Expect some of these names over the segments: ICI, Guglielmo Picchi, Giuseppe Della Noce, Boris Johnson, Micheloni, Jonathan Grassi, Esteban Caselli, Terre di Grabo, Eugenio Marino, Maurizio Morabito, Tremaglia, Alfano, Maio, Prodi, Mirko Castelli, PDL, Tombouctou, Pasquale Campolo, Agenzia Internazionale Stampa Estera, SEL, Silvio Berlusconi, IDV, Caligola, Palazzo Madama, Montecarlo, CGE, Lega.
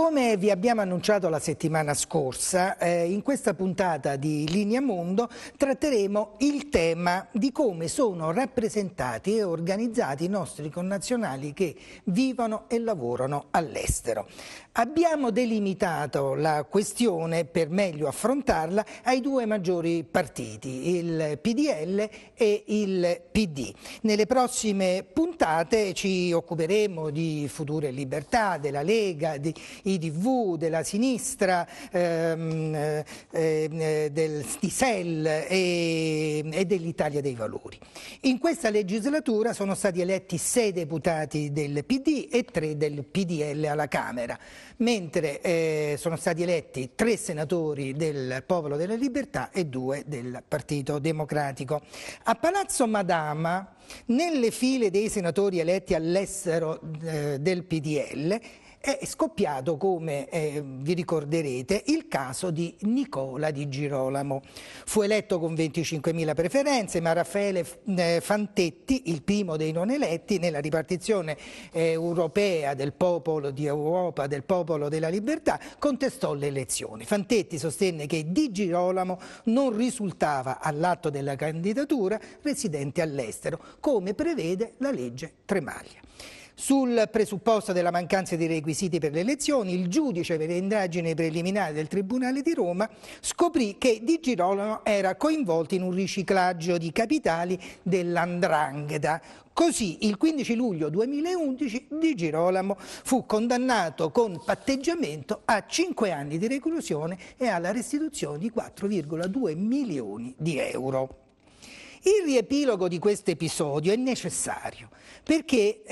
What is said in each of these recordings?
Come vi abbiamo annunciato la settimana scorsa, in questa puntata di Linea Mondo tratteremo il tema di come sono rappresentati e organizzati i nostri connazionali che vivono e lavorano all'estero. Abbiamo delimitato la questione, per meglio affrontarla, ai due maggiori partiti, il PDL e il PD. Nelle prossime puntate ci occuperemo di Futuro e Libertà, della Lega, di IDV, della sinistra, di SEL e dell'Italia dei Valori. In questa legislatura sono stati eletti 6 deputati del PD e 3 del PDL alla Camera, mentre sono stati eletti 3 senatori del Popolo della Libertà e 2 del Partito Democratico. A Palazzo Madama, nelle file dei senatori eletti all'estero del PDL, è scoppiato, come vi ricorderete, il caso di Nicola Di Girolamo. Fu eletto con 25.000 preferenze, ma Raffaele Fantetti, il primo dei non eletti, nella ripartizione europea del Popolo di Europa, del Popolo della Libertà, contestò le elezioni. Fantetti sostenne che Di Girolamo non risultava all'atto della candidatura residente all'estero, come prevede la legge Tremaglia. Sul presupposto della mancanza di requisiti per le elezioni, il giudice per le indagini preliminari del Tribunale di Roma scoprì che Di Girolamo era coinvolto in un riciclaggio di capitali dell''Ndrangheta. Così, il 15 luglio 2011, Di Girolamo fu condannato con patteggiamento a 5 anni di reclusione e alla restituzione di 4,2 milioni di euro. Il riepilogo di questo episodio è necessario perché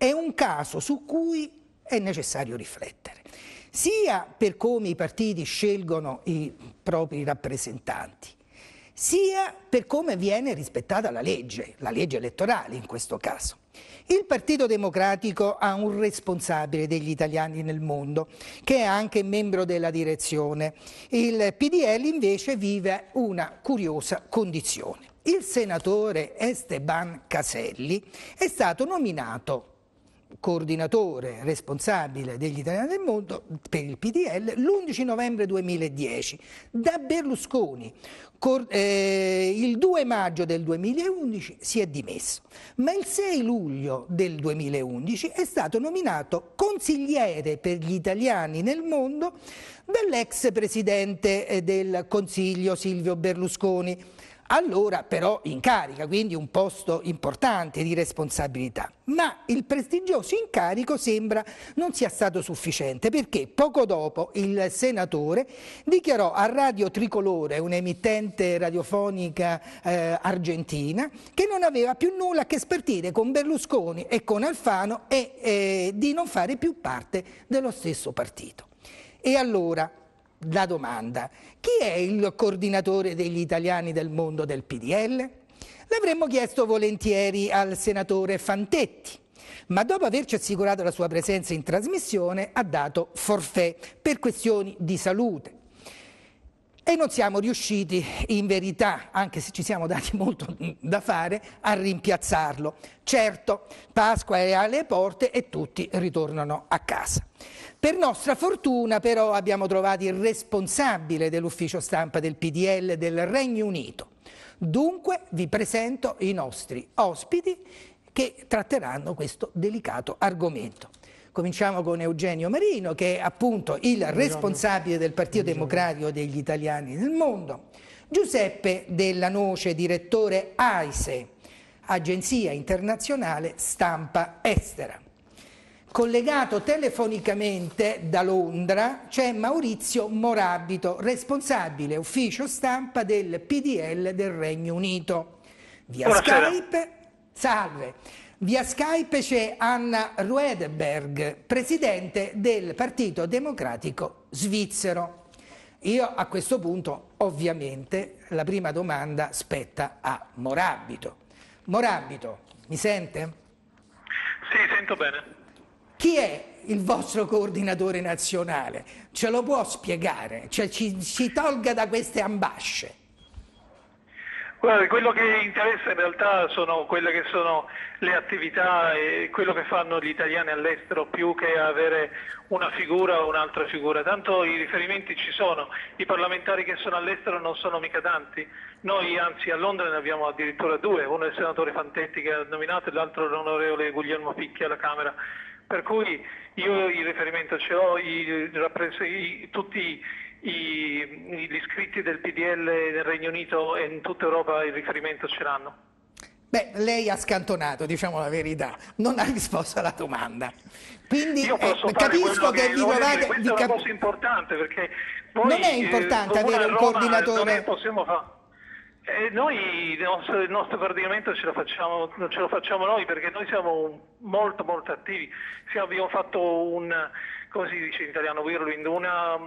è un caso su cui è necessario riflettere, sia per come i partiti scelgono i propri rappresentanti, sia per come viene rispettata la legge elettorale in questo caso. Il Partito Democratico ha un responsabile degli italiani nel mondo, che è anche membro della direzione. Il PDL invece vive una curiosa condizione. Il senatore Esteban Caselli è stato nominato coordinatore responsabile degli italiani nel mondo per il PDL l'11 novembre 2010 da Berlusconi. Il 2 maggio del 2011 si è dimesso, ma il 6 luglio del 2011 è stato nominato consigliere per gli italiani nel mondo dall'ex presidente del Consiglio Silvio Berlusconi. Allora però in carica, quindi un posto importante di responsabilità, ma il prestigioso incarico sembra non sia stato sufficiente, perché poco dopo il senatore dichiarò a Radio Tricolore, un'emittente radiofonica argentina, che non aveva più nulla a che spartire con Berlusconi e con Alfano e di non fare più parte dello stesso partito. E allora la domanda: chi è il coordinatore degli italiani del mondo del PDL? L'avremmo chiesto volentieri al senatore Fantetti, ma dopo averci assicurato la sua presenza in trasmissione ha dato forfè per questioni di salute. E non siamo riusciti in verità, anche se ci siamo dati molto da fare, a rimpiazzarlo. Certo, Pasqua è alle porte e tutti ritornano a casa. Per nostra fortuna però abbiamo trovato il responsabile dell'ufficio stampa del PDL del Regno Unito. Dunque vi presento i nostri ospiti che tratteranno questo delicato argomento. Cominciamo con Eugenio Marino, che è appunto il responsabile del Partito Democratico degli Italiani nel Mondo, Giuseppe Della Noce, direttore AISE, Agenzia Internazionale Stampa Estera. Collegato telefonicamente da Londra c'è Maurizio Morabito, responsabile ufficio stampa del PDL del Regno Unito. Via Skype, salve. Via Skype c'è Anna Ruedeberg, presidente del Partito Democratico svizzero. Io a questo punto, ovviamente, la prima domanda spetta a Morabito. Morabito, mi sente? Sì, sento bene. Chi è il vostro coordinatore nazionale? Ce lo può spiegare? Cioè, ci tolga da queste ambasce. Guarda, quello che interessa in realtà sono quelle che sono le attività e quello che fanno gli italiani all'estero, più che avere una figura o un'altra figura. Tanto i riferimenti ci sono, i parlamentari che sono all'estero non sono mica tanti. Noi anzi a Londra ne abbiamo addirittura due, uno è il senatore Fantetti che ha nominato e l'altro l'onorevole Guglielmo Picchi alla Camera. Per cui io il riferimento ce l'ho, tutti gli iscritti del PDL nel Regno Unito e in tutta Europa il riferimento ce l'hanno. Beh, lei ha scantonato, diciamo la verità, non ha risposto alla domanda. Quindi io posso capisco che vi provate... Questa è una cosa importante, perché poi, non è importante avere un coordinatore... Noi il nostro coordinamento ce lo facciamo noi, perché noi siamo molto molto attivi. Abbiamo fatto un, come si dice in italiano, whirlwind, una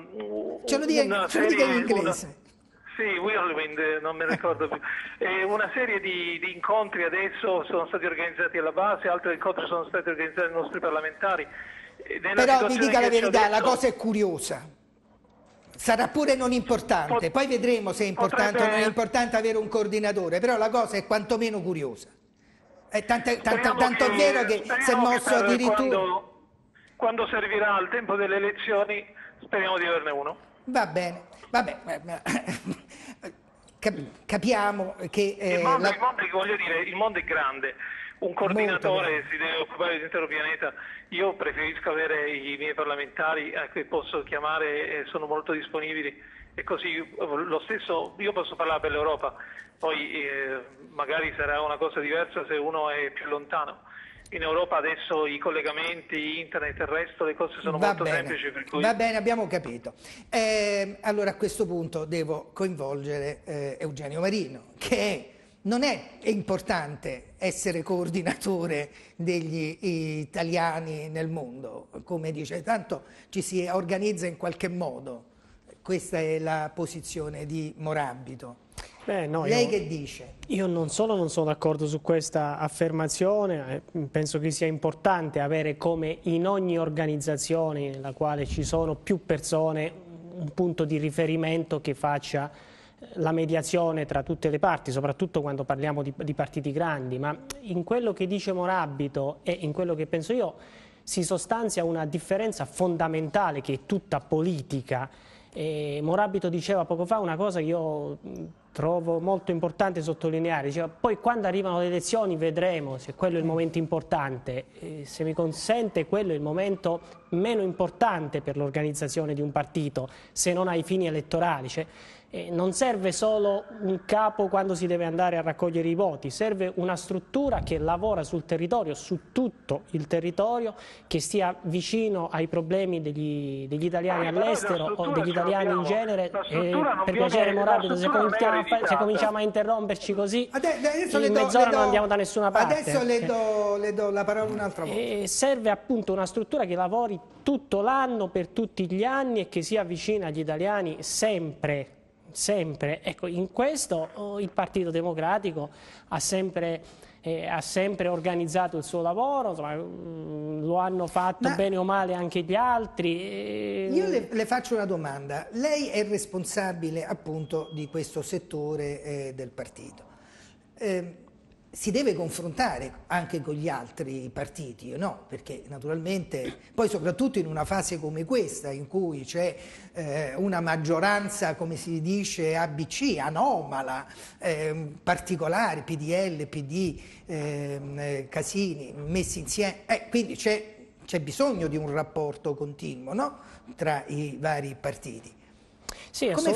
serie di incontri adesso sono stati organizzati alla base, altri incontri sono stati organizzati dai nostri parlamentari. Però vi dica la verità, la cosa è curiosa. Sarà pure non importante, poi vedremo se è importante o non è importante avere un coordinatore, però la cosa è quantomeno curiosa. Tanto è vero che si è mosso addirittura... Quando servirà al tempo delle elezioni, speriamo di averne uno. Va bene, va bene. Capiamo che... Il mondo è grande. Un coordinatore si deve occupare dell'intero pianeta. Io preferisco avere i miei parlamentari a cui posso chiamare e sono molto disponibili, e così lo stesso io posso parlare per l'Europa, poi magari sarà una cosa diversa se uno è più lontano. In Europa adesso i collegamenti, internet e il resto, le cose sono molto semplici. Per cui... Va bene, abbiamo capito. Allora a questo punto devo coinvolgere Eugenio Marino, che è... Non è importante essere coordinatore degli italiani nel mondo, come dice, tanto ci si organizza in qualche modo. Questa è la posizione di Morabito. No, lei che dice? Io non solo non sono d'accordo su questa affermazione, penso che sia importante avere, come in ogni organizzazione nella quale ci sono più persone, un punto di riferimento che faccia la mediazione tra tutte le parti, soprattutto quando parliamo di partiti grandi. Ma in quello che dice Morabito e in quello che penso io si sostanzia una differenza fondamentale che è tutta politica. Morabito diceva poco fa una cosa che io trovo molto importante sottolineare, diceva poi quando arrivano le elezioni vedremo se quello è il momento importante. Se mi consente, quello è il momento meno importante per l'organizzazione di un partito, se non ai fini elettorali. Non serve solo un capo quando si deve andare a raccogliere i voti, serve una struttura che lavora sul territorio, su tutto il territorio, che stia vicino ai problemi degli italiani all'estero o degli italiani in genere. Per piacere, Morabito, se cominciamo a interromperci così, in mezz'ora non andiamo da nessuna parte. Adesso le do la parola un'altra volta. Serve appunto una struttura che lavori tutto l'anno, per tutti gli anni, e che sia vicina agli italiani sempre. Sempre, ecco, in questo il Partito Democratico ha sempre organizzato il suo lavoro, insomma, lo hanno fatto bene o male anche gli altri. Io le faccio una domanda, lei è responsabile appunto di questo settore del partito, si deve confrontare anche con gli altri partiti, no? Perché naturalmente, poi soprattutto in una fase come questa in cui c'è una maggioranza, come si dice, ABC, anomala, particolare, PDL, PD, Casini, messi insieme, quindi c'è bisogno di un rapporto continuo, no? Tra i vari partiti. Sì, come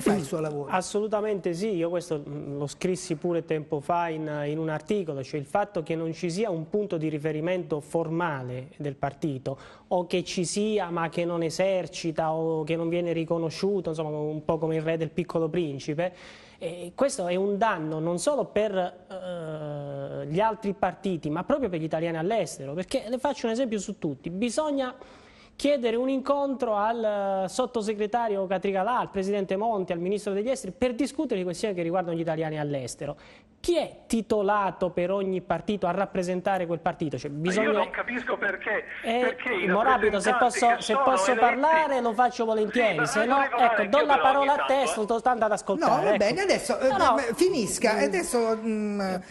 fa il suo lavoro? Assolutamente sì, io questo lo scrissi pure tempo fa in un articolo, cioè il fatto che non ci sia un punto di riferimento formale del partito, o che ci sia ma che non esercita o che non viene riconosciuto, insomma un po' come il re del piccolo principe. E questo è un danno non solo per gli altri partiti, ma proprio per gli italiani all'estero, perché le faccio un esempio su tutti, bisogna... chiedere un incontro al sottosegretario Catricalà, al presidente Monti, al ministro degli esteri, per discutere di questioni che riguardano gli italiani all'estero. chi è titolato per ogni partito a rappresentare quel partito? Cioè, bisogna... Io non capisco perché, perché Morabito, se posso eletti... parlare lo faccio volentieri, sì, se no ecco, do la parola a te, sto stando ad ascoltare. No, va bene, adesso finisca. Adesso,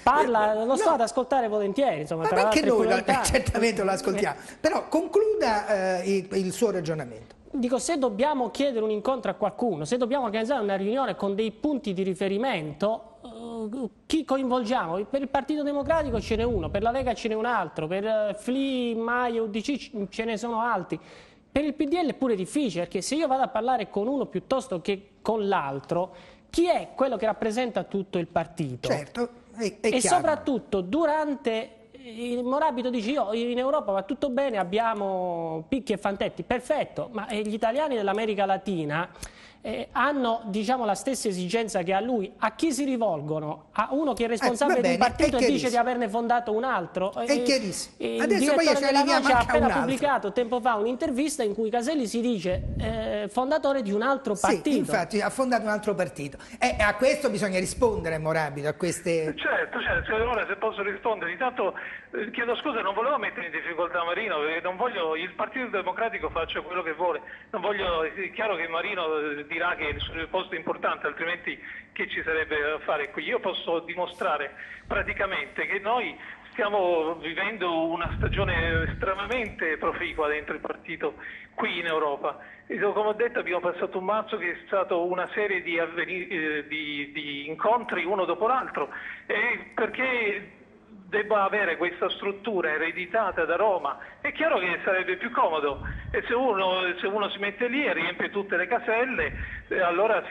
parla, lo sto ad ascoltare volentieri. Insomma, ma anche noi certamente lo ascoltiamo, però concluda il suo ragionamento. Dico, se dobbiamo chiedere un incontro a qualcuno, se dobbiamo organizzare una riunione con dei punti di riferimento, chi coinvolgiamo? Per il Partito Democratico ce n'è uno, per la Lega ce n'è un altro, per FLI, Maio, UDC ce ne sono altri. Per il PDL è pure difficile, perché se io vado a parlare con uno piuttosto che con l'altro, chi è quello che rappresenta tutto il partito? Certo, è chiaro. E soprattutto durante... Morabito dice, io in Europa va tutto bene, abbiamo Picchi e Fantetti, perfetto, ma gli italiani dell'America Latina hanno, diciamo, la stessa esigenza che ha lui. A chi si rivolgono? A uno che è responsabile di un partito e dice di averne fondato un altro? È chiarissimo. Adesso poi Della Noce ha appena pubblicato tempo fa un'intervista in cui Caselli si dice fondatore di un altro partito. Sì, infatti ha fondato un altro partito. A questo bisogna rispondere, Morabito, a queste... Certo, allora se posso rispondere. Intanto chiedo scusa, non volevo mettere in difficoltà Marino, perché non voglio, il Partito Democratico faccia quello che vuole, non voglio, è chiaro che Marino dirà che il posto è importante, altrimenti che ci sarebbe da fare qui? Io posso dimostrare praticamente che noi stiamo vivendo una stagione estremamente proficua dentro il partito qui in Europa. Come ho detto, abbiamo passato un marzo che è stato una serie di incontri uno dopo l'altro, perché debba avere questa struttura ereditata da Roma, è chiaro che sarebbe più comodo, e se uno si mette lì e riempie tutte le caselle, allora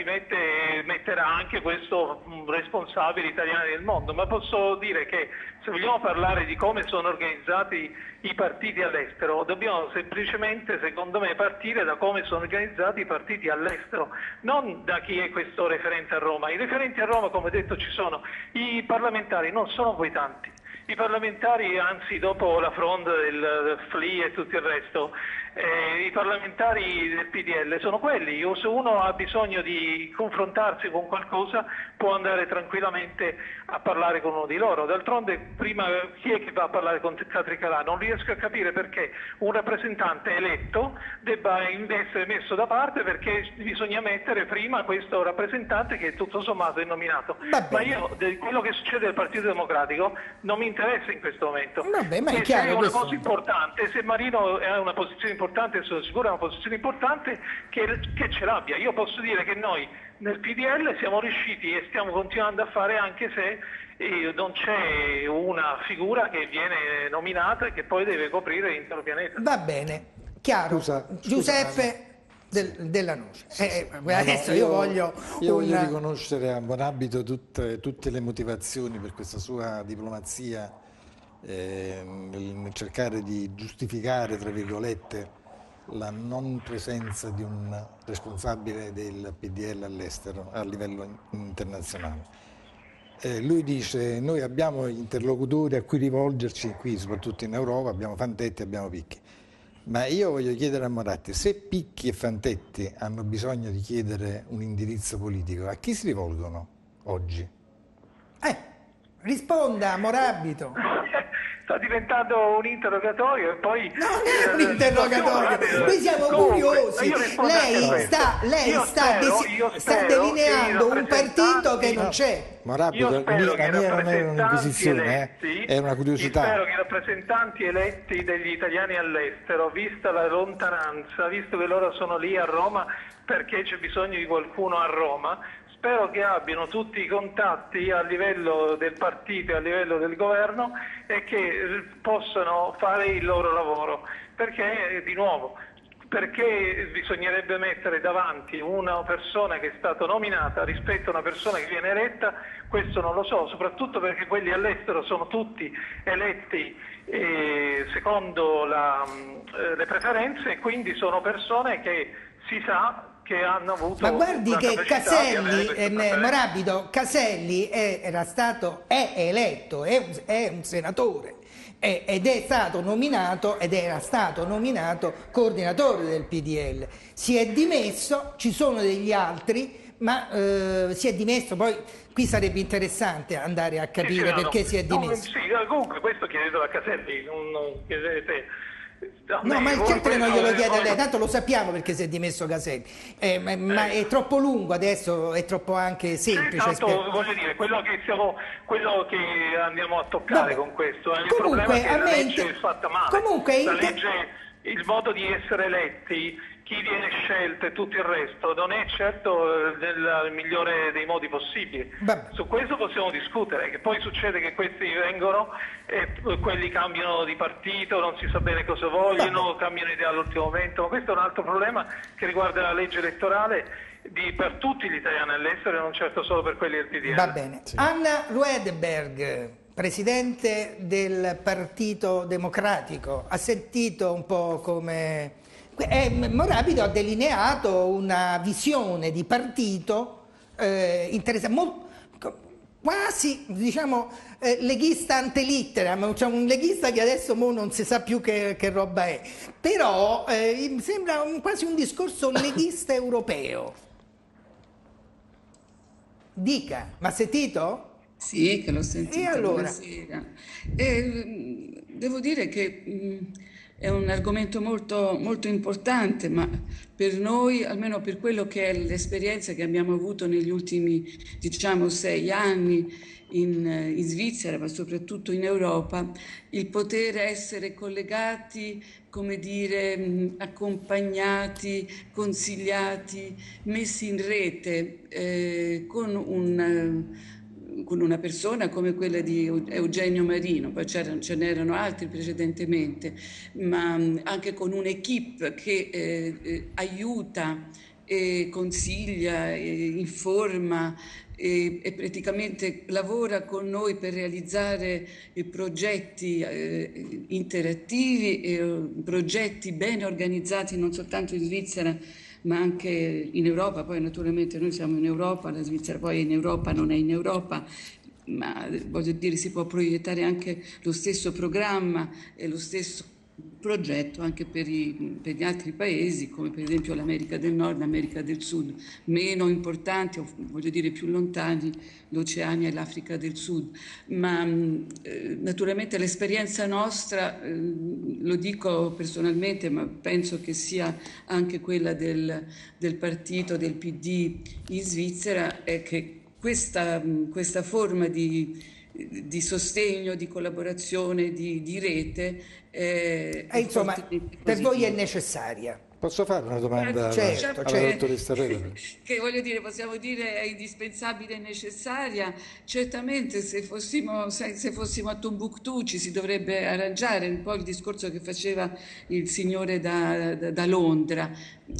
metterà anche questo responsabile italiano del mondo. Ma posso dire che se vogliamo parlare di come sono organizzati i partiti all'estero, dobbiamo semplicemente, secondo me, partire da come sono organizzati i partiti all'estero, non da chi è questo referente a Roma. I referenti a Roma, come detto, ci sono, i parlamentari non sono poi tanti. I parlamentari, anzi, dopo la fronda del FLI e tutto il resto, i parlamentari del PDL sono quelli, o se uno ha bisogno di confrontarsi con qualcosa può andare tranquillamente a parlare con uno di loro. D'altronde, prima chi è che va a parlare con Catricalà? Non riesco a capire perché un rappresentante eletto debba essere messo da parte, perché bisogna mettere prima questo rappresentante che tutto sommato è nominato. Ma io, quello che succede al Partito Democratico, non mi interessa in questo momento. Vabbè, ma è chiaro, se è una cosa importante, se Marino ha una posizione importante, sono sicuro è una posizione importante che ce l'abbia. Io posso dire che noi nel PDL siamo riusciti e stiamo continuando a fare, anche se non c'è una figura che viene nominata e che poi deve coprire l'intero pianeta. Va bene, chiaro. Scusa, Giuseppe Della Noce. Adesso io voglio riconoscere a Morabito tutte le motivazioni per questa sua diplomazia nel cercare di giustificare, tra virgolette, la non presenza di un responsabile del PDL all'estero, a livello internazionale. Lui dice, noi abbiamo interlocutori a cui rivolgerci qui, soprattutto in Europa, abbiamo Fantetti, abbiamo Picchi. Ma io voglio chiedere a Moratti, se Picchi e Fantetti hanno bisogno di chiedere un indirizzo politico, a chi si rivolgono oggi? Risponda, Morabito. Sta diventando un interrogatorio e poi... No, non è un interrogatorio, noi siamo curiosi. Lei sta delineando un partito che non c'è. Morabito, la mia non era un'inquisizione, è una curiosità. Io spero che i rappresentanti eletti degli italiani all'estero, vista la lontananza, visto che loro sono lì a Roma perché c'è bisogno di qualcuno a Roma, spero che abbiano tutti i contatti a livello del partito e a livello del governo e che possano fare il loro lavoro, perché di nuovo... Perché bisognerebbe mettere davanti una persona che è stata nominata rispetto a una persona che viene eletta? Questo non lo so, soprattutto perché quelli all'estero sono tutti eletti secondo le preferenze, e quindi sono persone che si sa che hanno avuto... Ma guardi che Caselli, Morabito, Caselli è eletto, è un senatore. Ed è stato nominato coordinatore del PDL, si è dimesso, ci sono degli altri, ma si è dimesso, poi qui sarebbe interessante andare a capire perché si è dimesso. Sì, comunque questo chiedetelo a Caselli, non chiedete... No, ma il chiacchiere non glielo chiede a lei, tanto lo sappiamo perché si è dimesso Caselli, ma è troppo lungo adesso, è troppo anche semplice. Tanto, voglio dire, quello che andiamo a toccare con questo è il problema che la legge è fatta male, comunque, la legge, il modo di essere eletti, chi viene scelto e tutto il resto non è certo nel migliore dei modi possibili. Su questo possiamo discutere, che poi succede che questi vengono e quelli cambiano di partito, non si sa bene cosa vogliono, cambiano idea all'ultimo momento, ma questo è un altro problema che riguarda la legge elettorale per tutti gli italiani all'estero e non certo solo per quelli del PDL. Va bene. Sì. Anna Ruedeberg, presidente del Partito Democratico, ha sentito un po' come... Morabito ha delineato una visione di partito interessante, quasi diciamo leghista ante litteram, c'è un leghista che adesso non si sa più che roba è, però mi sembra quasi un discorso leghista europeo. Dica, ma sentito? Sì, che l'ho sentito. E allora? Devo dire che... è un argomento molto, molto importante, ma per noi, almeno per quello che è l'esperienza che abbiamo avuto negli ultimi, diciamo, 6 anni in Svizzera, ma soprattutto in Europa, il poter essere collegati, come dire, accompagnati, consigliati, messi in rete con una persona come quella di Eugenio Marino, poi ce n'erano altri precedentemente, ma anche con un'equipe che aiuta, consiglia, informa e praticamente lavora con noi per realizzare progetti interattivi, progetti ben organizzati non soltanto in Svizzera, ma anche in Europa. Poi naturalmente noi siamo in Europa, la Svizzera poi è in Europa, non è in Europa, ma voglio dire si può proiettare anche lo stesso programma e lo stesso progetto anche per gli altri paesi, come per esempio l'America del Nord, l'America del Sud, meno importanti, o voglio dire più lontani, l'Oceania e l'Africa del Sud. Ma naturalmente l'esperienza nostra, lo dico personalmente, ma penso che sia anche quella del partito, del PD in Svizzera, è che questa forma di sostegno, di collaborazione, di rete. Insomma, per voi è necessaria. Posso fare una domanda alla dottoressa Ferrari? Che voglio dire, possiamo dire è indispensabile e necessaria. Certamente se fossimo a Tombouctou ci si dovrebbe arrangiare, un po' il discorso che faceva il signore da Londra.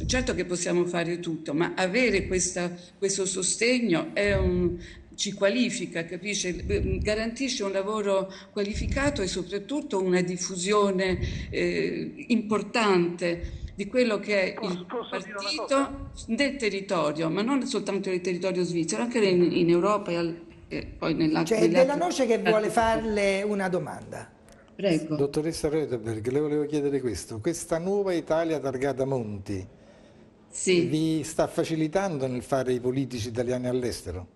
Certo che possiamo fare tutto, ma avere questo sostegno è ci qualifica, capisce? Garantisce un lavoro qualificato e soprattutto una diffusione importante di quello che è il partito nel territorio, ma non soltanto nel territorio svizzero, anche in Europa e poi nell'altro. C'è Della Noce che vuole farle una domanda. Prego. Dottoressa Ruedeberg, le volevo chiedere questo. Questa nuova Italia targata Monti, sì, vi sta facilitando nel fare i politici italiani all'estero?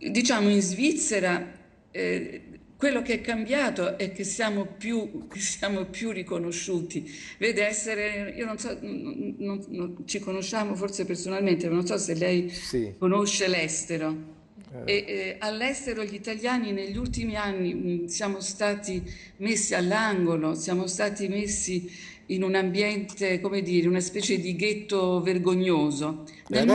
Diciamo in Svizzera quello che è cambiato è che siamo più riconosciuti. Vede, essere, io non so, ci conosciamo forse personalmente, ma non so se lei conosce l'estero. All'estero gli italiani negli ultimi anni siamo stati messi all'angolo, siamo stati messi in un ambiente, come dire, una specie di ghetto vergognoso. Nel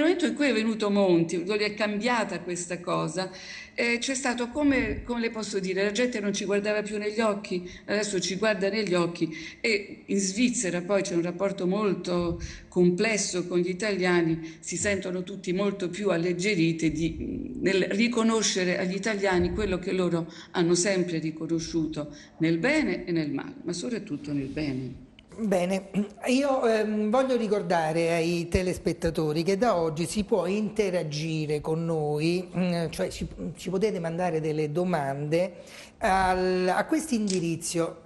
momento in cui è venuto Monti, dove è cambiata questa cosa, c'è stato, come le posso dire, la gente non ci guardava più negli occhi, adesso ci guarda negli occhi, e in Svizzera poi c'è un rapporto molto complesso con gli italiani, si sentono tutti molto più alleggeriti nel riconoscere agli italiani quello che loro hanno sempre riconosciuto nel bene e nel male, ma soprattutto nel bene. Bene, io voglio ricordare ai telespettatori che da oggi si può interagire con noi, cioè ci potete mandare delle domande a questo indirizzo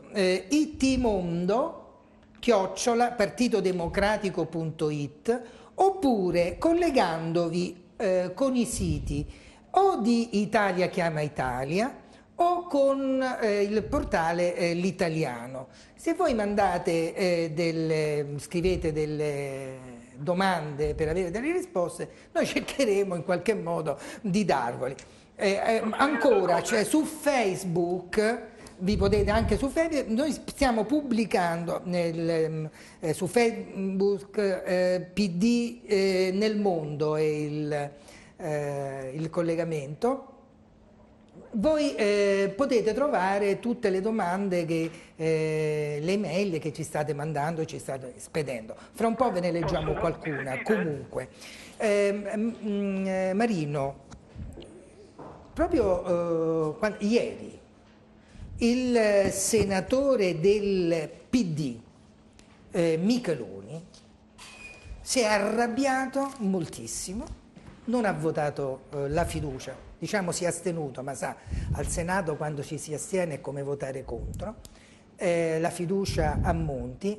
itmondo@partitodemocratico.it oppure collegandovi con i siti o di Italia Chiama Italia o con il portale L'Italiano. Se voi mandate scrivete delle domande per avere delle risposte, noi cercheremo in qualche modo di darveli. Ancora, cioè su Facebook, vi potete anche su Facebook, noi stiamo pubblicando su Facebook PD nel mondo è il collegamento. Voi potete trovare tutte le domande, le email che ci state mandando, ci state spedendo. Fra un po' ve ne leggiamo qualcuna. Comunque, Marino, proprio ieri il senatore del PD, Micheloni, si è arrabbiato moltissimo, non ha votato la fiducia. Diciamo si è astenuto, ma sa, al Senato quando ci si astiene è come votare contro, la fiducia a Monti,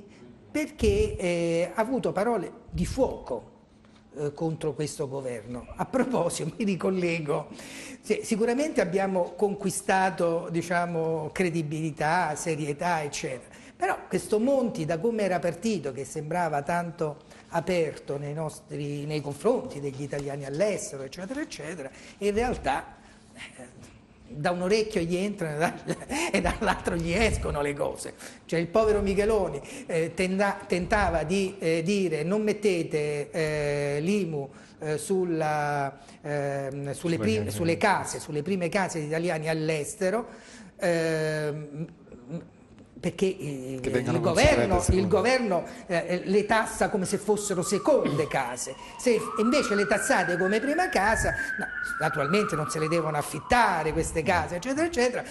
perché ha avuto parole di fuoco contro questo governo. A proposito, mi ricollego, sì, sicuramente abbiamo conquistato, diciamo, credibilità, serietà, eccetera, però questo Monti, da come era partito, che sembrava tanto aperto nei confronti degli italiani all'estero, eccetera, eccetera, in realtà da un orecchio gli entrano e dall'altro gli escono le cose. Cioè il povero Micheloni tentava di dire non mettete l'IMU sulle prime case di italiani all'estero, perché il governo le tassa come se fossero seconde case. Se invece le tassate come prima casa, no, naturalmente non se le devono affittare queste case, eccetera, eccetera,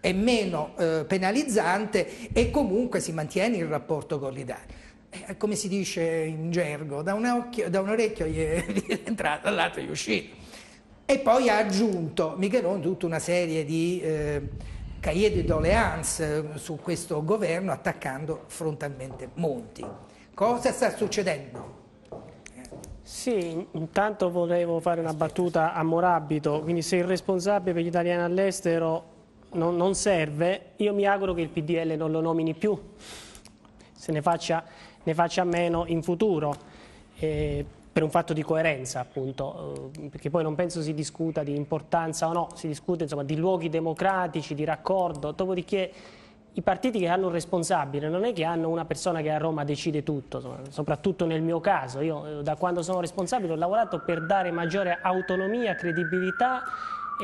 è meno penalizzante e comunque si mantiene il rapporto con l'Italia. Come si dice in gergo, da un orecchio gli è entrato, dall'altro gli è uscito. E poi ha aggiunto Micheloni tutta una serie di cahiers de doléance su questo governo, attaccando frontalmente Monti. Cosa sta succedendo? Sì, intanto volevo fare una battuta a Morabito, quindi se il responsabile per gli italiani all'estero non serve, io mi auguro che il PDL non lo nomini più, se ne faccia meno in futuro, per un fatto di coerenza, appunto, perché poi non penso si discuta di importanza o no, si discute insomma di luoghi democratici, di raccordo, dopodiché i partiti che hanno un responsabile non è che hanno una persona che a Roma decide tutto, insomma, soprattutto nel mio caso, io da quando sono responsabile ho lavorato per dare maggiore autonomia, credibilità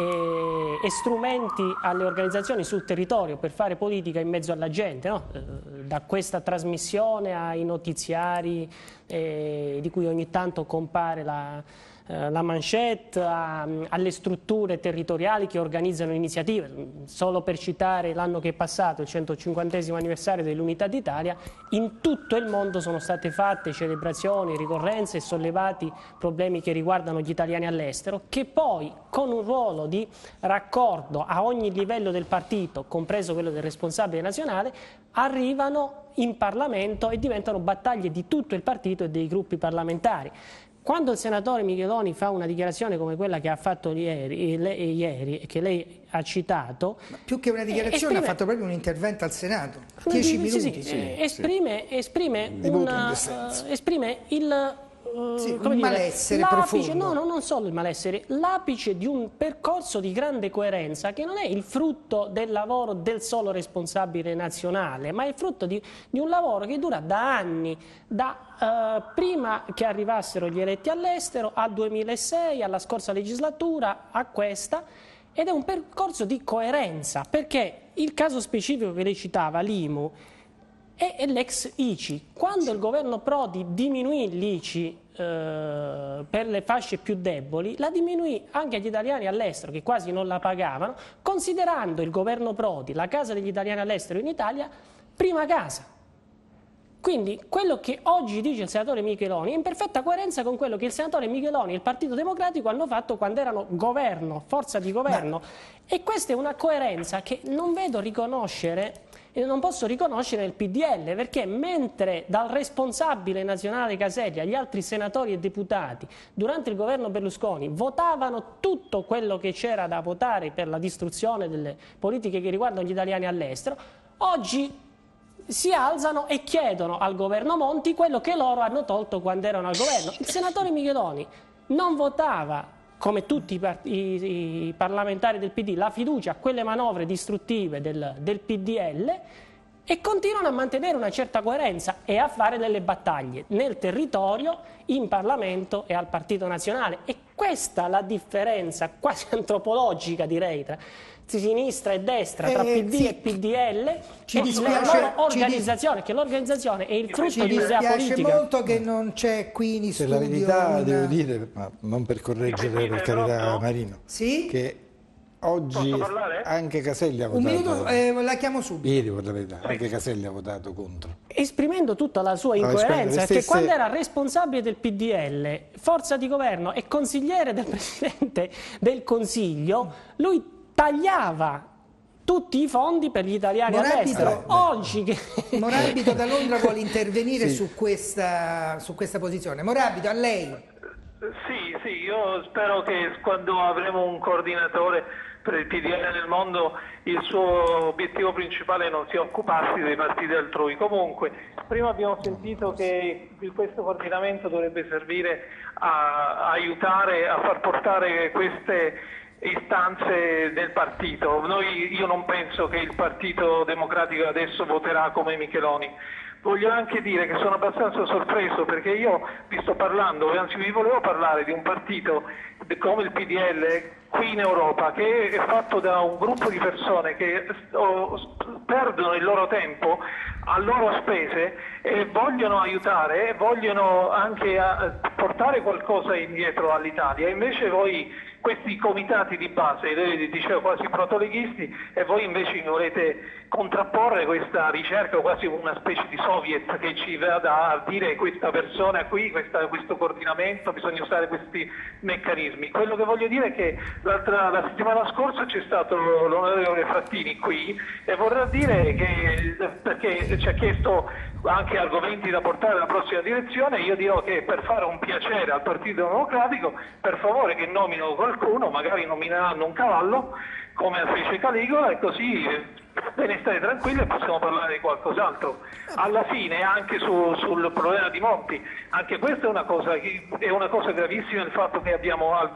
e strumenti alle organizzazioni sul territorio per fare politica in mezzo alla gente, no? Da questa trasmissione ai notiziari di cui ogni tanto compare la manchette, alle strutture territoriali che organizzano iniziative, solo per citare l'anno che è passato, il 150° anniversario dell'Unità d'Italia, in tutto il mondo sono state fatte celebrazioni, ricorrenze e sollevati problemi che riguardano gli italiani all'estero, che poi con un ruolo di raccordo a ogni livello del partito, compreso quello del responsabile nazionale, arrivano in Parlamento e diventano battaglie di tutto il partito e dei gruppi parlamentari. Quando il senatore Micheloni fa una dichiarazione come quella che ha fatto ieri e che lei ha citato... Ma più che una dichiarazione ha fatto proprio un intervento al Senato, 10 minuti. Sì, sì. Esprime il... un malessere profondo. No, non solo il malessere, l'apice di un percorso di grande coerenza che non è il frutto del lavoro del solo responsabile nazionale, ma è il frutto di un lavoro che dura da anni, prima che arrivassero gli eletti all'estero, al 2006, alla scorsa legislatura, a questa, ed è un percorso di coerenza, perché il caso specifico che lei citava, l'IMU, e l'ex ICI. Quando il governo Prodi diminuì l'ICI per le fasce più deboli, la diminuì anche agli italiani all'estero che quasi non la pagavano, considerando il governo Prodi la casa degli italiani all'estero in Italia prima casa. Quindi quello che oggi dice il senatore Micheloni è in perfetta coerenza con quello che il senatore Micheloni e il Partito Democratico hanno fatto quando erano governo, forza di governo, e questa è una coerenza che non vedo riconoscere e non posso riconoscere il PDL, perché mentre dal responsabile nazionale Caselli agli altri senatori e deputati durante il governo Berlusconi votavano tutto quello che c'era da votare per la distruzione delle politiche che riguardano gli italiani all'estero, oggi si alzano e chiedono al governo Monti quello che loro hanno tolto quando erano al governo. Il senatore Micheloni non votava, come tutti i parlamentari del PD, la fiducia a quelle manovre distruttive del PDL, e continuano a mantenere una certa coerenza e a fare delle battaglie nel territorio, in Parlamento e al Partito Nazionale. E questa è la differenza quasi antropologica, direi, tra sinistra e destra, tra PD e PDL, e la loro organizzazione, che l'organizzazione è il frutto di questa politica. Mi dispiace molto che non c'è qui in studio. Per la verità, devo dire, ma non per correggere, per carità, Marino, sì? Che oggi anche Caselli ha votato. Un minuto, la chiamo subito. Ieri, per la verità, anche Caselli ha votato contro, esprimendo tutta la sua incoerenza, perché quando era responsabile del PDL, forza di governo e consigliere del Presidente del Consiglio, lui tagliava tutti i fondi per gli italiani all'estero. Oggi che... Morabito da Londra vuole intervenire su questa posizione. Morabito, a lei. Sì, io spero che quando avremo un coordinatore per il PDL nel mondo il suo obiettivo principale non si occuparsi dei partiti altrui. Comunque, prima abbiamo sentito che questo coordinamento dovrebbe servire a aiutare a far portare queste istanze del partito. Io non penso che il Partito Democratico adesso voterà come Micheloni. Voglio anche dire che sono abbastanza sorpreso, perché io vi sto parlando, anzi vi volevo parlare di un partito come il PDL qui in Europa, che è fatto da un gruppo di persone che perdono il loro tempo a loro spese e vogliono aiutare, vogliono anche portare qualcosa indietro all'Italia. Invece voi, questi comitati di base, dicevo quasi protoleghisti, e voi invece volete contrapporre questa ricerca, quasi una specie di soviet che ci vada a dire questa persona qui, questo coordinamento, bisogna usare questi meccanismi. Quello che voglio dire è che la settimana scorsa c'è stato l'onorevole Frattini qui, e vorrà dire che, perché ci ha chiesto anche argomenti da portare alla prossima direzione, io dirò che per fare un piacere al Partito Democratico, per favore che nomino qualcuno, magari nomineranno un cavallo come fece Caligola, e così ve ne state tranquilli e possiamo parlare di qualcos'altro. Alla fine, anche sul problema di Monti, anche questa è una cosa gravissima, il fatto che abbiamo il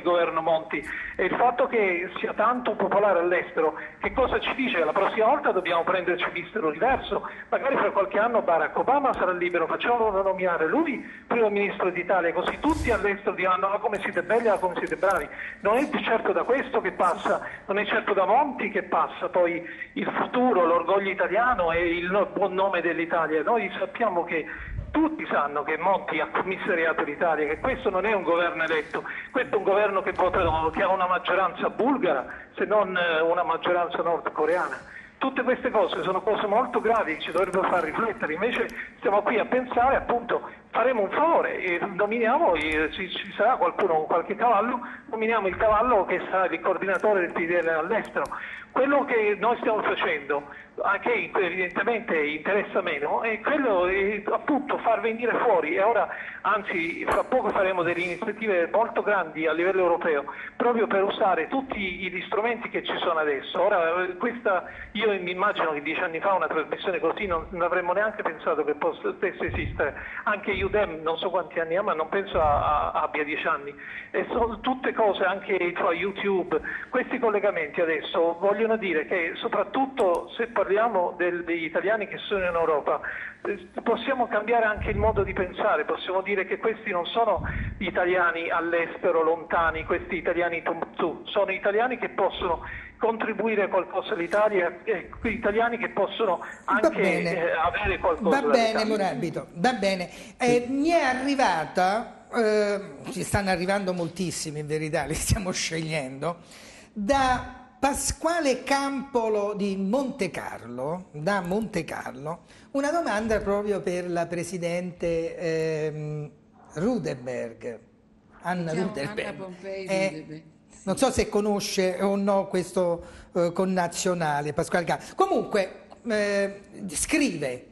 governo Monti, e il fatto che sia tanto popolare all'estero. Che cosa ci dice? La prossima volta dobbiamo prenderci un visto diverso, magari fra qualche anno Barack Obama sarà libero, facciamolo nominare lui primo ministro d'Italia, così tutti all'estero diranno: ah, come siete belli, ah, come siete bravi. Non è certo da questo che passa, non è certo da Monti che passa poi il futuro, l'orgoglio italiano e il buon nome dell'Italia. Noi sappiamo che tutti sanno che Monti ha commissariato l'Italia, che questo non è un governo eletto, questo è un governo che ha una maggioranza bulgara, se non una maggioranza nordcoreana. Tutte queste cose sono cose molto gravi che ci dovrebbero far riflettere, invece stiamo qui a pensare, appunto, faremo un favore e nominiamo, ci sarà qualcuno, qualche cavallo, nominiamo il cavallo che sarà il coordinatore del PDL all'estero. Quello che noi stiamo facendo, che evidentemente interessa meno, è quello di, appunto, far venire fuori, e ora, anzi, fra poco faremo delle iniziative molto grandi a livello europeo, proprio per usare tutti gli strumenti che ci sono adesso. Ora, io mi immagino che 10 anni fa una trasmissione così non avremmo neanche pensato che potesse esistere. Anche Youdem, non so quanti anni ha, ma non penso abbia 10 anni. E sono tutte cose, anche tra YouTube, questi collegamenti adesso vogliono dire che, soprattutto se parliamo degli italiani che sono in Europa, possiamo cambiare anche il modo di pensare, possiamo dire che questi non sono italiani all'estero lontani, questi italiani tumtù, sono italiani che possono contribuire qualcosa all'Italia, italiani che possono anche avere qualcosa. Va bene, Morabito, va bene. Mi è arrivata, ci stanno arrivando moltissimi in verità, li stiamo scegliendo, da Pasquale Campolo di Montecarlo, da Montecarlo, una domanda proprio per la presidente Ruedeberg, Anna Ruedeberg. Non so se conosce o no questo connazionale, Pasquale Campolo. Comunque, scrive,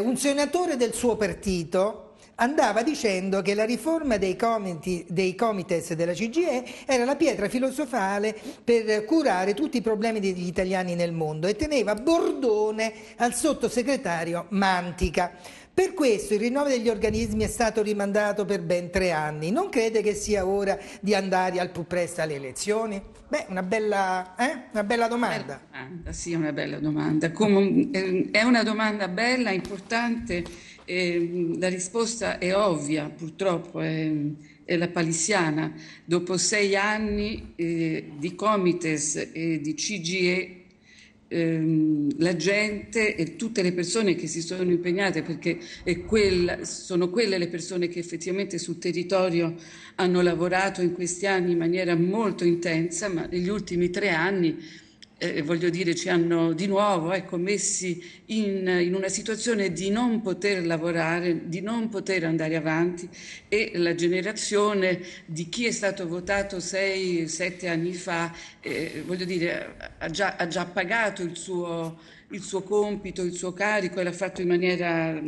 un senatore del suo partito andava dicendo che la riforma dei comites della CGE era la pietra filosofale per curare tutti i problemi degli italiani nel mondo e teneva bordone al sottosegretario Mantica. Per questo il rinnovo degli organismi è stato rimandato per ben 3 anni. Non crede che sia ora di andare al più presto alle elezioni? Beh, una bella domanda. Una bella domanda, sì, una bella domanda. È una domanda bella, importante. La risposta è ovvia, purtroppo, è la palissiana. Dopo 6 anni di comites e di CGE, la gente e tutte le persone che si sono impegnate, perché sono quelle le persone che effettivamente sul territorio hanno lavorato in questi anni in maniera molto intensa, ma negli ultimi 3 anni voglio dire, ci hanno di nuovo messi in una situazione di non poter lavorare, di non poter andare avanti, e la generazione di chi è stato votato 6-7 anni fa, voglio dire, ha già pagato il suo compito, il suo carico, e l'ha fatto in maniera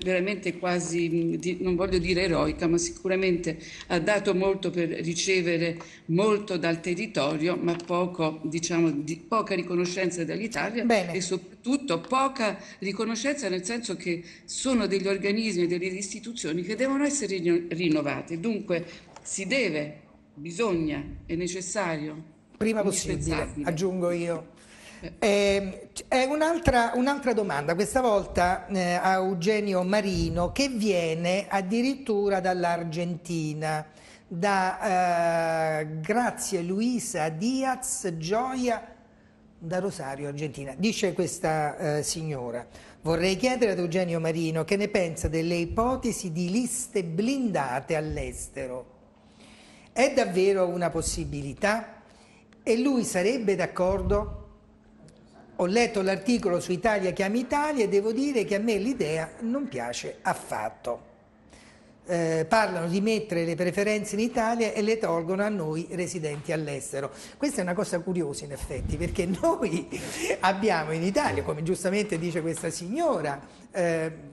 veramente quasi, non voglio dire eroica, ma sicuramente ha dato molto per ricevere molto dal territorio, ma poco, diciamo, poca riconoscenza dall'Italia e soprattutto poca riconoscenza nel senso che sono degli organismi e delle istituzioni che devono essere rinnovate. Dunque si deve, bisogna, è necessario. Prima possibile, aggiungo io. Un'altra domanda, questa volta a Eugenio Marino, che viene addirittura dall'Argentina, da Grazie Luisa Diaz Gioia, da Rosario, Argentina. Dice questa signora: vorrei chiedere ad Eugenio Marino che ne pensa delle ipotesi di liste blindate all'estero. È davvero una possibilità? E lui sarebbe d'accordo? Ho letto l'articolo su Italia Chiama Italia e devo dire che a me l'idea non piace affatto. Parlano di mettere le preferenze in Italia e le tolgono a noi residenti all'estero. Questa è una cosa curiosa in effetti, perché noi abbiamo in Italia, come giustamente dice questa signora,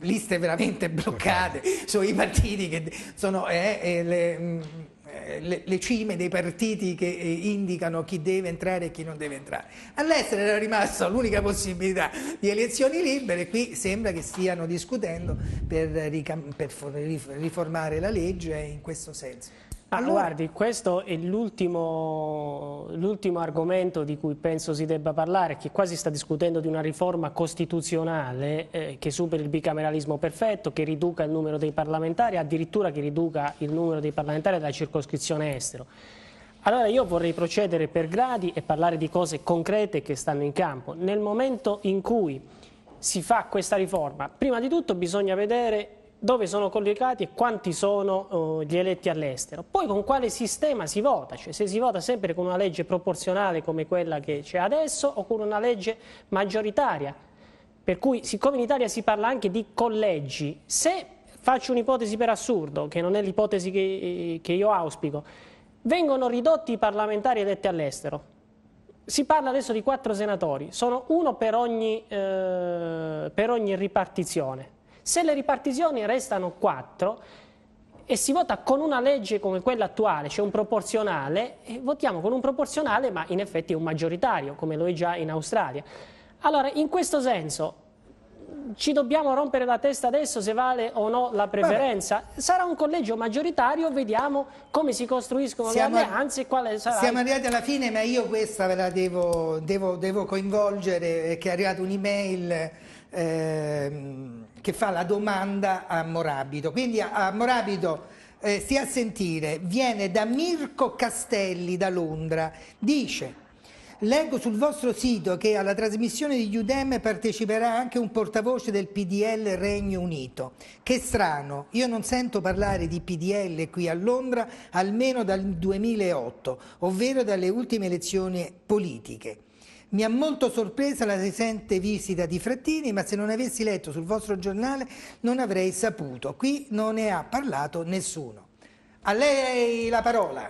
liste veramente bloccate sui partiti che sono le cime dei partiti che indicano chi deve entrare e chi non deve entrare. All'estero era rimasta l'unica possibilità di elezioni libere, qui sembra che stiano discutendo per riformare la legge in questo senso. Allora, guardi, questo è l'ultimo argomento di cui penso si debba parlare, che qua si sta discutendo di una riforma costituzionale che superi il bicameralismo perfetto, che riduca il numero dei parlamentari, addirittura che riduca il numero dei parlamentari della circoscrizione estero. Allora io vorrei procedere per gradi e parlare di cose concrete che stanno in campo. Nel momento in cui si fa questa riforma, prima di tutto bisogna vedere dove sono collegati e quanti sono gli eletti all'estero. Poi con quale sistema si vota, cioè se si vota sempre con una legge proporzionale come quella che c'è adesso o con una legge maggioritaria. Per cui, siccome in Italia si parla anche di collegi, se faccio un'ipotesi per assurdo, che non è l'ipotesi che io auspico, vengono ridotti i parlamentari eletti all'estero. Si parla adesso di 4 senatori, sono uno per ogni ripartizione. Se le ripartizioni restano 4 e si vota con una legge come quella attuale, cioè un proporzionale, e votiamo con un proporzionale ma in effetti è un maggioritario, come lo è già in Australia. Allora, in questo senso, ci dobbiamo rompere la testa adesso se vale o no la preferenza? Sarà un collegio maggioritario, vediamo come si costruiscono le alleanze e quale sarà. Siamo arrivati alla fine, ma io questa ve la devo coinvolgere, che è arrivata un'email che fa la domanda a Morabito. Quindi a Morabito, stia a sentire, viene da Mirko Castelli da Londra, dice: leggo sul vostro sito che alla trasmissione di Youdem parteciperà anche un portavoce del PDL Regno Unito. Che strano, io non sento parlare di PDL qui a Londra almeno dal 2008, ovvero dalle ultime elezioni politiche. Mi ha molto sorpresa la recente visita di Frattini, ma se non avessi letto sul vostro giornale non avrei saputo. Qui non ne ha parlato nessuno. A lei la parola.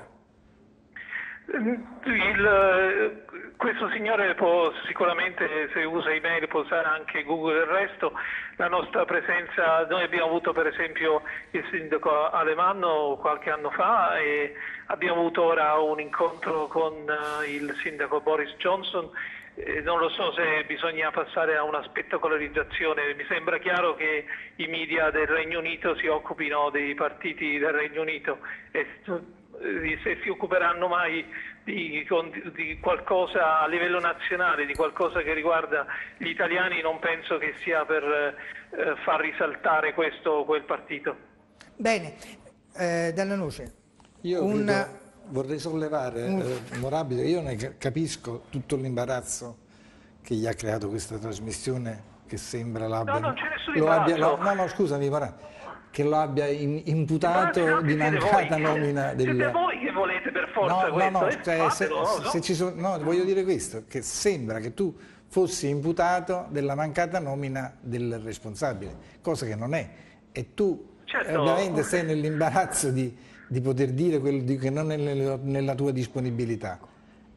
Questo signore può sicuramente, se usa email, può usare anche Google e il resto. La nostra presenza, noi abbiamo avuto per esempio il sindaco Alemanno qualche anno fa e abbiamo avuto ora un incontro con il sindaco Boris Johnson. Non lo so se bisogna passare a una spettacolarizzazione, mi sembra chiaro che i media del Regno Unito si occupino dei partiti del Regno Unito e se si occuperanno mai di qualcosa a livello nazionale, di qualcosa che riguarda gli italiani, non penso che sia per far risaltare questo o quel partito. Bene, Della Noce. Vorrei sollevare Morabito, io ne capisco tutto l'imbarazzo che gli ha creato questa trasmissione, che sembra l'abbia... No, non c'è nessun imbarazzo. No, scusami, che lo abbia imputato di mancata nomina del... Siete voi che volete per forza questo? Voglio dire questo, che sembra che tu fossi imputato della mancata nomina del responsabile, cosa che non è, e tu ovviamente sei nell'imbarazzo di poter dire quello che non è nella tua disponibilità,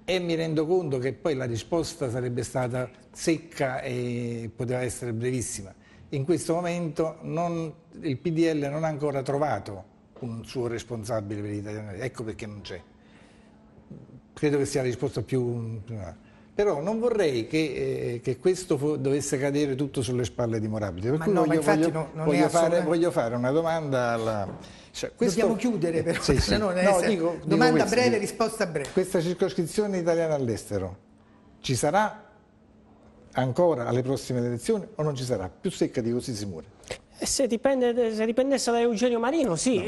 e mi rendo conto che poi la risposta sarebbe stata secca e poteva essere brevissima. In questo momento il PDL non ha ancora trovato un suo responsabile per gli italiani, ecco perché non c'è. Credo che sia la risposta più... Però non vorrei che questo dovesse cadere tutto sulle spalle di Morabito. Per cui voglio fare una domanda alla... dobbiamo chiudere però, se no domanda breve, risposta breve. Questa circoscrizione italiana all'estero ci sarà ancora alle prossime elezioni o non ci sarà? Più secca di così si muore. Se dipendesse da Eugenio Marino, sì,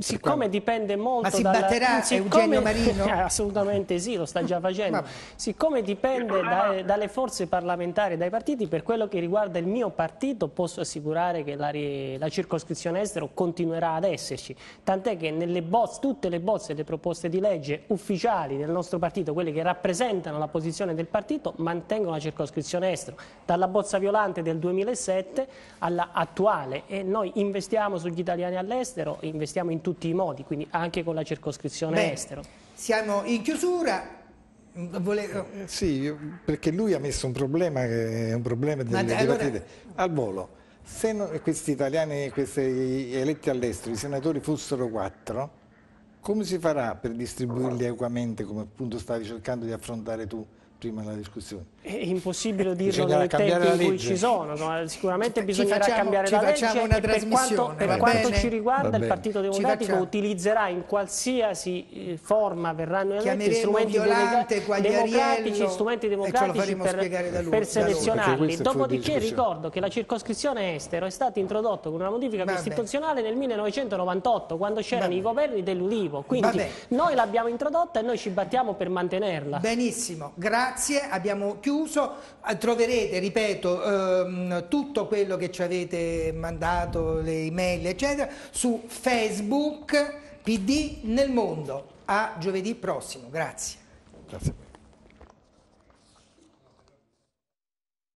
siccome dipende molto... Ma si batterà Eugenio Marino? Assolutamente sì, lo sta già facendo. Siccome dipende dalle forze parlamentari, dai partiti, per quello che riguarda il mio partito posso assicurare che la circoscrizione estero continuerà ad esserci, tant'è che nelle tutte le bozze delle proposte di legge ufficiali del nostro partito, quelle che rappresentano la posizione del partito, mantengono la circoscrizione estero, dalla bozza Violante del 2007 alla attuale, e noi investiamo sugli italiani all'estero, investiamo in tutti i modi, quindi anche con la circoscrizione estero. Siamo in chiusura. Sì, perché lui ha messo un problema che è un problema delle partite al volo. Se questi italiani, questi eletti all'estero, i senatori fossero 4, come si farà per distribuirli equamente, come appunto stavi cercando di affrontare tu prima della discussione? È impossibile dirlo nei tempi in cui ci sono, sicuramente bisognerà cambiare la legge, e per quanto ci riguarda il Partito Democratico utilizzerà in qualsiasi forma verranno eletti strumenti democratici per selezionarli. Dopodiché ricordo che la circoscrizione estero è stata introdotta con una modifica costituzionale nel 1998, quando c'erano i governi dell'Ulivo, quindi noi l'abbiamo introdotta e noi ci battiamo per mantenerla. Benissimo, grazie, abbiamo chiuso. Troverete, ripeto, tutto quello che ci avete mandato, le email eccetera, su Facebook PD nel Mondo. A giovedì prossimo, grazie.